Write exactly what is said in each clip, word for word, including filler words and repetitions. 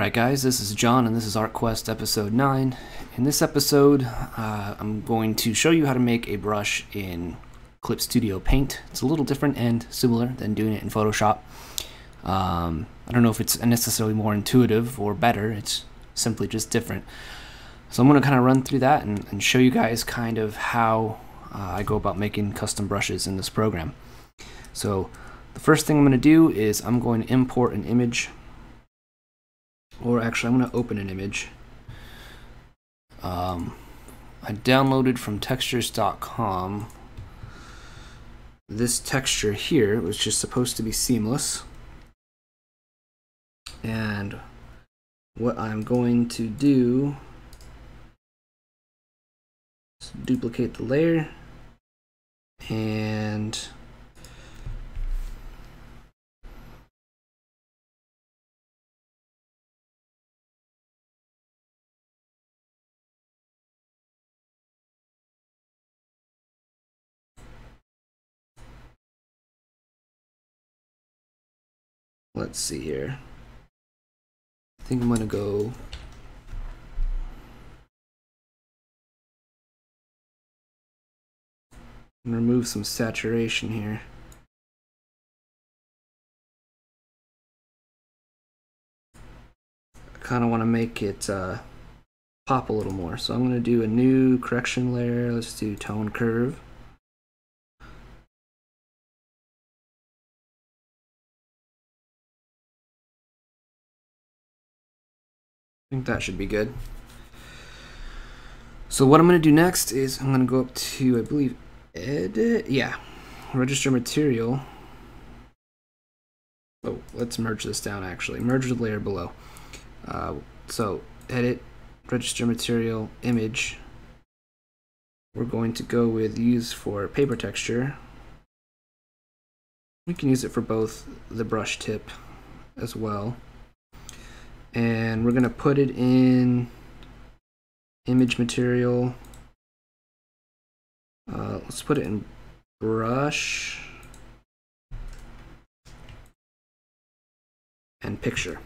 Alright guys, this is John and this is ArtQuest episode nine. In this episode, uh, I'm going to show you how to make a brush in Clip Studio Paint. It's a little different and similar than doing it in Photoshop. Um, I don't know if it's necessarily more intuitive or better, it's simply just different. So I'm going to kind of run through that and, and show you guys kind of how uh, I go about making custom brushes in this program. So the first thing I'm going to do is I'm going to import an image. Or actually, I'm going to open an image. Um, I downloaded from textures dot com this texture here, which is supposed to be seamless. And what I'm going to do is duplicate the layer and let's see here. I think I'm going to go and remove some saturation here. I kind of want to make it uh, pop a little more. So I'm going to do a new correction layer. Let's do tone curve. I think that should be good. So what I'm going to do next is I'm going to go up to, I believe, edit, yeah, register material. Oh, let's merge this down actually, merge the layer below. Uh, so edit, register material, image. We're going to go with use for paper texture. We can use it for both the brush tip as well. And we're going to put it in image material. Uh, let's put it in brush and picture.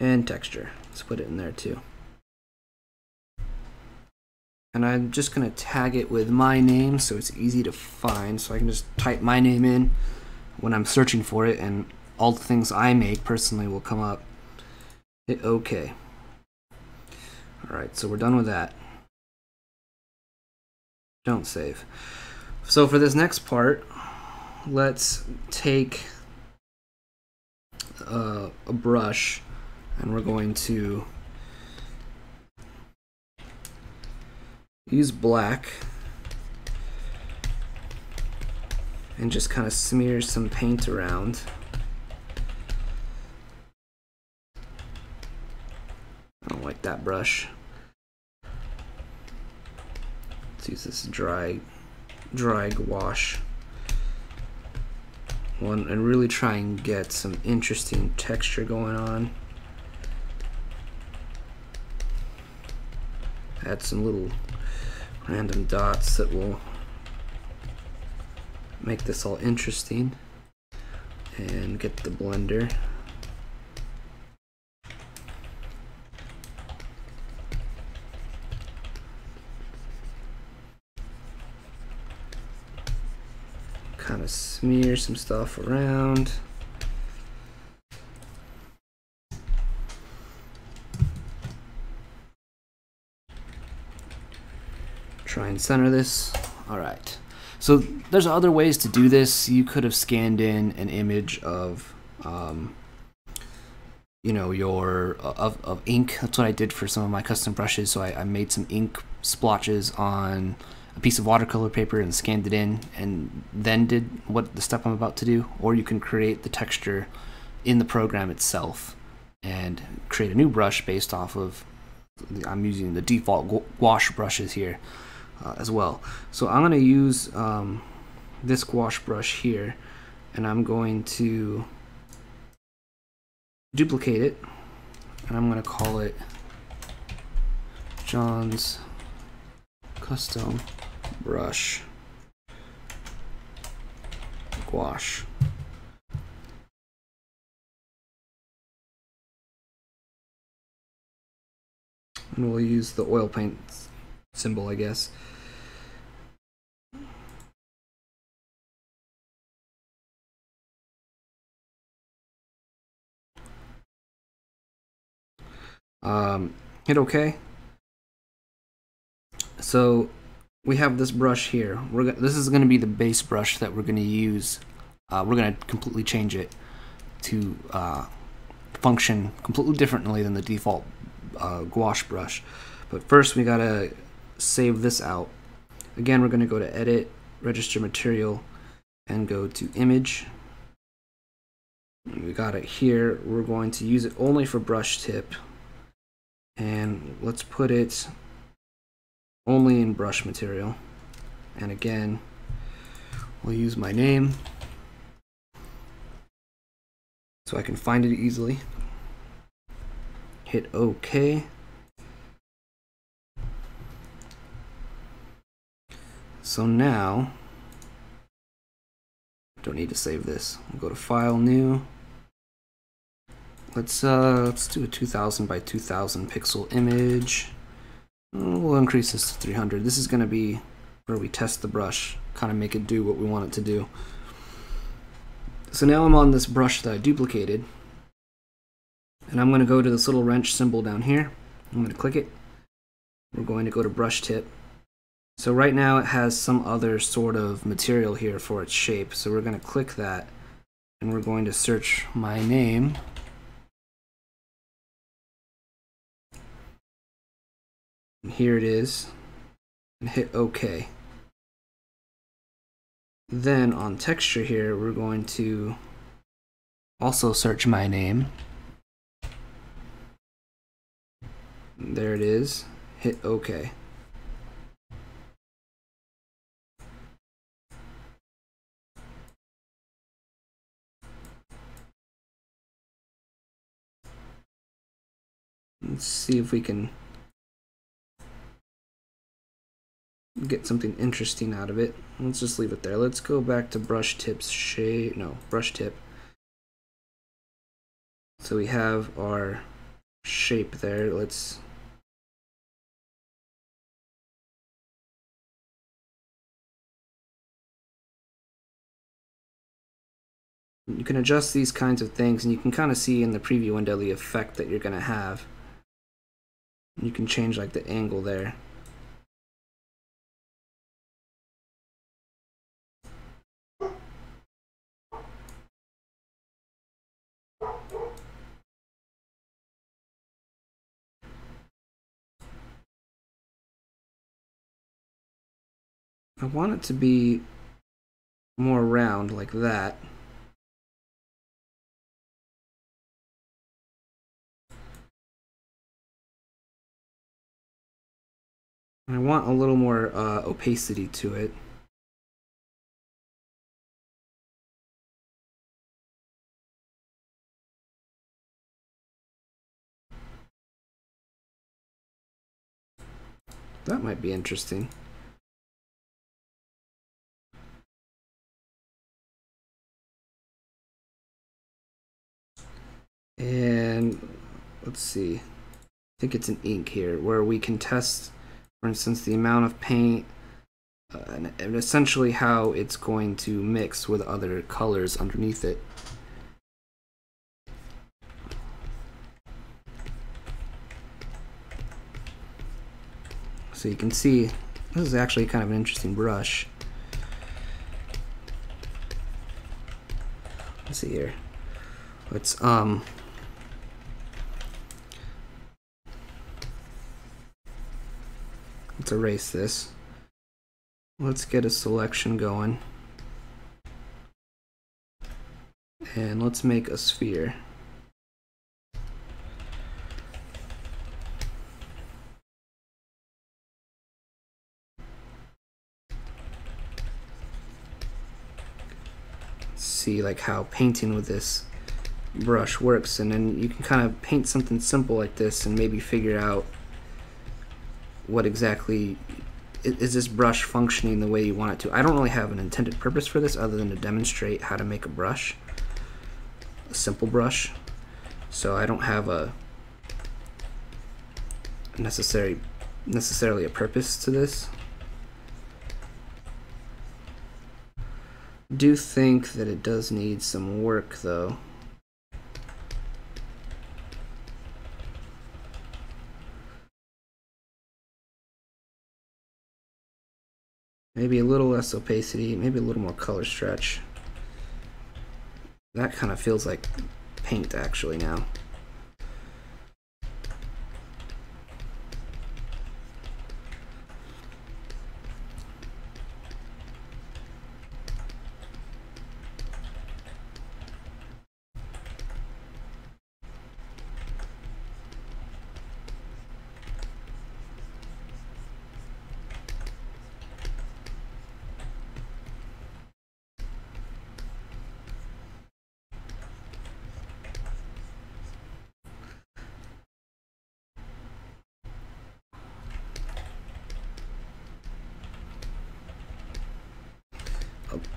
And texture. Let's put it in there too. And I'm just going to tag it with my name so it's easy to find. So I can just type my name in when I'm searching for it, and all the things I make personally will come up. Hit OK. Alright, so we're done with that. Don't save. So for this next part, let's take a, a brush and we're going to use black and just kind of smear some paint around. I don't like that brush. Let's use this dry, dry gouache one and really try and get some interesting texture going on. Add some little random dots that will make this all interesting, and get the blender. Kind of smear some stuff around. Try and center this. All right. So there's other ways to do this. You could have scanned in an image of, um, you know, your of, of ink. That's what I did for some of my custom brushes. So I, I made some ink splotches on a piece of watercolor paper and scanned it in, and then did what the step I'm about to do. Or you can create the texture in the program itself and create a new brush based off of. I'm using the default gouache brushes here. Uh, as well. So I'm going to use um, this gouache brush here, and I'm going to duplicate it, and I'm going to call it John's Custom Brush squash. And we'll use the oil paint symbol, I guess. Um, hit OK. So we have this brush here. We're this is going to be the base brush that we're going to use. Uh, we're going to completely change it to uh, function completely differently than the default uh, gouache brush. But first we got to save this out. Again, we're going to go to Edit, Register Material, and go to Image. We got it here. We're going to use it only for brush tip. And let's put it only in brush material. And again, we'll use my name so I can find it easily. Hit OK. So now, don't need to save this. We'll go to File, New. Let's uh, let's do a two thousand by two thousand pixel image. We'll increase this to three hundred. This is going to be where we test the brush, kind of make it do what we want it to do. So now I'm on this brush that I duplicated, and I'm going to go to this little wrench symbol down here. I'm going to click it. We're going to go to brush tip. So right now it has some other sort of material here for its shape. So we're going to click that, and we're going to search my name. And here it is, and hit OK. Then on texture here, we're going to also search my name. And there it is, hit OK. Let's see if we can get something interesting out of it. Let's just leave it there. Let's go back to brush tips shape. No, brush tip. So we have our shape there. Let's you can adjust these kinds of things, and you can kind of see in the preview window the effect that you're going to have. You can change like the angle there. I want it to be more round like that. And I want a little more uh, opacity to it. That might be interesting. And let's see, I think it's an ink here where we can test, for instance, the amount of paint uh, and, and essentially how it's going to mix with other colors underneath it. So you can see this is actually kind of an interesting brush. Let's see here. Let's um Let's erase this. Let's get a selection going. And let's make a sphere. Let's see like how painting with this brush works, and then you can kind of paint something simple like this and maybe figure out what exactly is this brush functioning the way you want it to? I don't really have an intended purpose for this other than to demonstrate how to make a brush, a simple brush. So I don't have a necessary necessarily a purpose to this. I do think that it does need some work though. Maybe a little less opacity, maybe a little more color stretch. That kind of feels like paint actually now.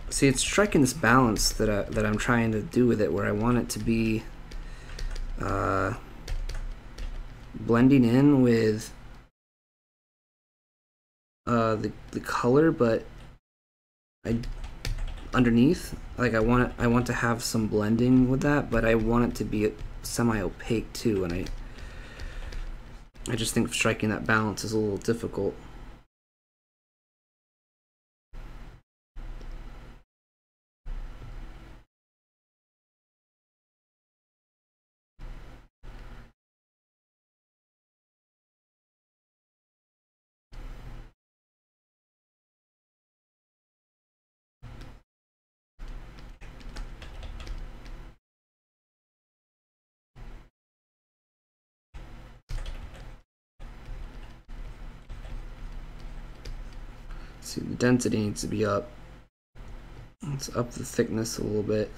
See, it's striking this balance that I, that I'm trying to do with it, where I want it to be uh, blending in with uh, the the color, but I underneath, like I want it, I want to have some blending with that, but I want it to be semi-opaque too, and I I just think striking that balance is a little difficult. See, the density needs to be up. Let's up the thickness a little bit.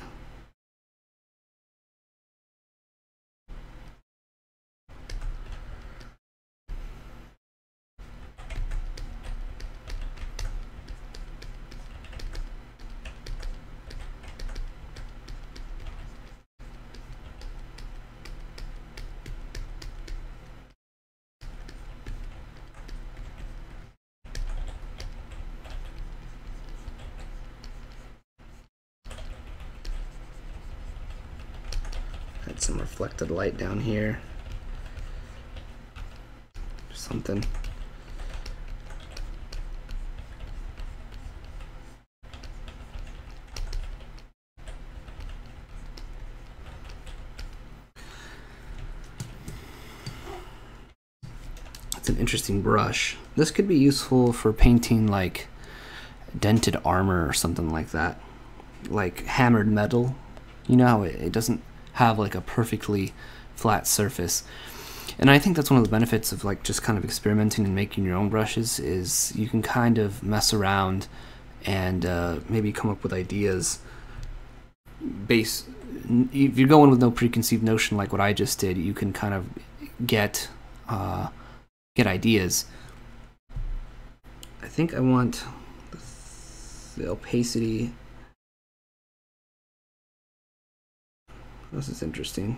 Some reflected light down here, something. It's an interesting brush. This could be useful for painting like dented armor or something like that, like hammered metal. You know how it, it doesn't have like a perfectly flat surface. And I think that's one of the benefits of like just kind of experimenting and making your own brushes, is you can kind of mess around and uh, maybe come up with ideas based, if you're going with no preconceived notion like what I just did, you can kind of get uh, get ideas. I think I want the, the opacity. This is interesting. I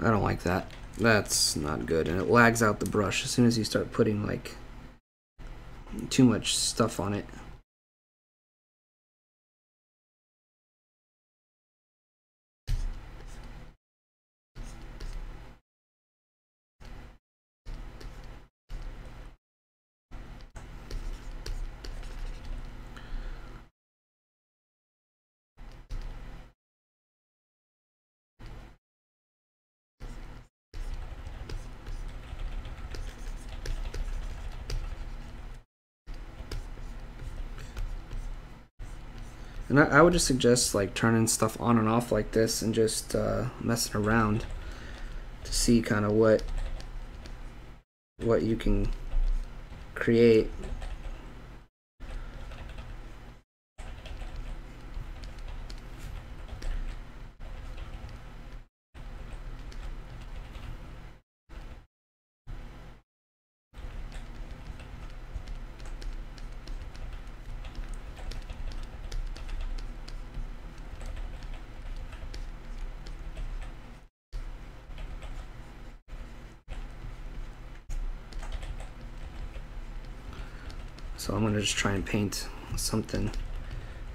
don't like that. That's not good, and it lags out the brush as soon as you start putting like too much stuff on it. And I, I would just suggest like turning stuff on and off like this and just uh, messing around to see kind of what what you can create. So I'm gonna just try and paint something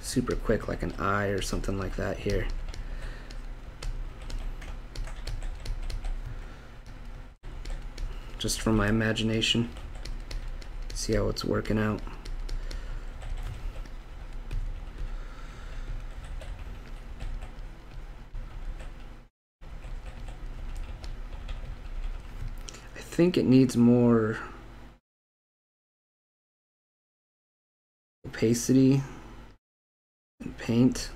super quick, like an eye or something like that here. Just from my imagination, see how it's working out. I think it needs more opacity and paint.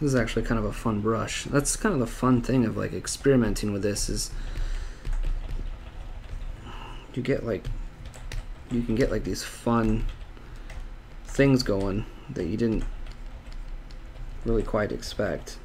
This is actually kind of a fun brush. That's kind of the fun thing of like experimenting with this, is you get like, you can get like these fun things going that you didn't really quite expect.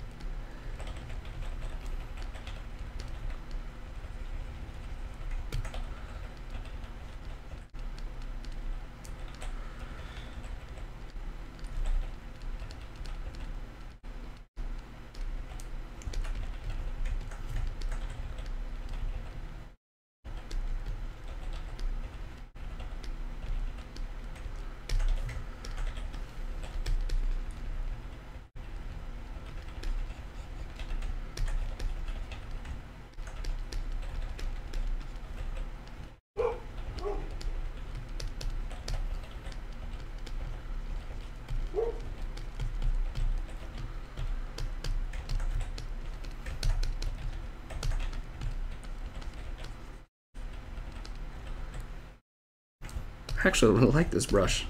Actually, I really like this brush.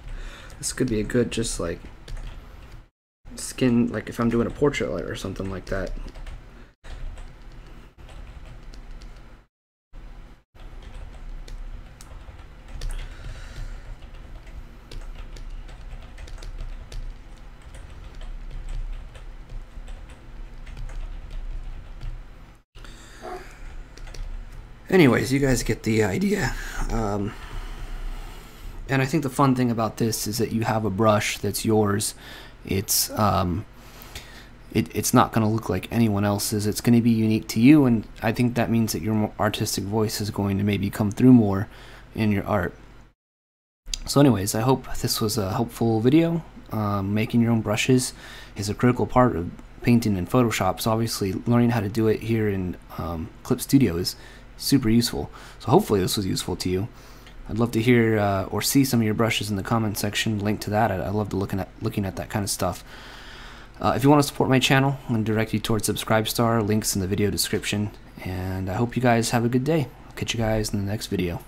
This could be a good, just like skin, like if I'm doing a portrait or something like that. Anyways, you guys get the idea. Um, And I think the fun thing about this is that you have a brush that's yours. It's um, it, it's not going to look like anyone else's. It's going to be unique to you, and I think that means that your artistic voice is going to maybe come through more in your art. So anyways, I hope this was a helpful video. Um, making your own brushes is a critical part of painting in Photoshop, so obviously learning how to do it here in um, Clip Studio is super useful. So hopefully this was useful to you. I'd love to hear uh, or see some of your brushes in the comment section. Link to that. I, I love to looking at looking at that kind of stuff. Uh, if you want to support my channel, I'm going to direct you towards Subscribestar. Links in the video description. And I hope you guys have a good day. I'll catch you guys in the next video.